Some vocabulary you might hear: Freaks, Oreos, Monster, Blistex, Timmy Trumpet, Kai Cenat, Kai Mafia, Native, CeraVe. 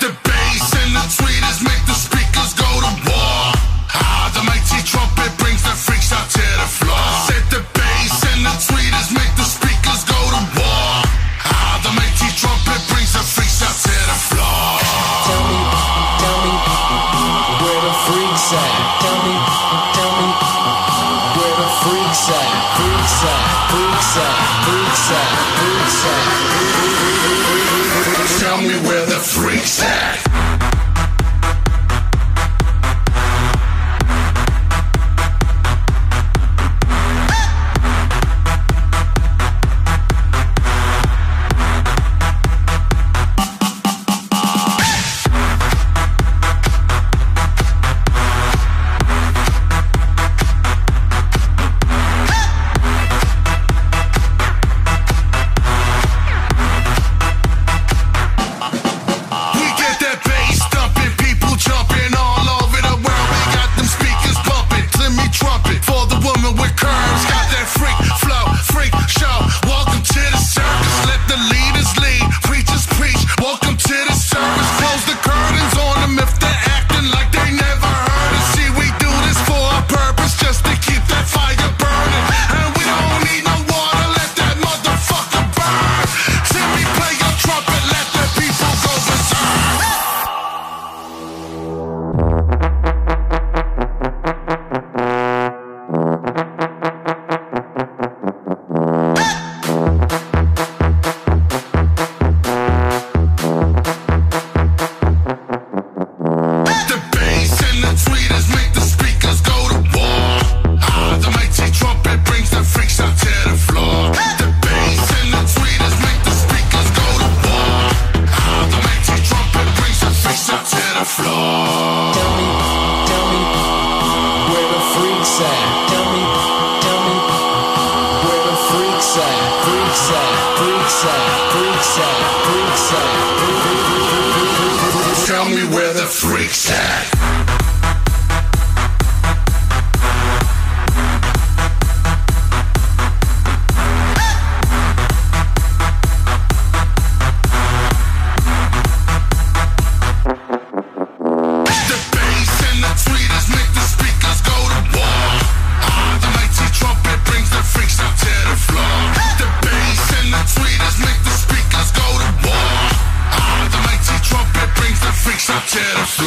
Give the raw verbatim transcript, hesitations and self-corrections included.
The bass and the tweeters make the speakers go to war. Ah, the mighty trumpet brings the freaks out to the floor. Said the bass and the tweeters make the speakers go to war. Ah, the mighty trumpet brings the freaks out to the floor. Tell me, tell me, where the freaks at? Tell me, tell me, where the freaks at? Freaks at, freaks at, freaks at, freaks at. Tell me where the freaks at. Tell me where the freaks at. Freaks out to the floor.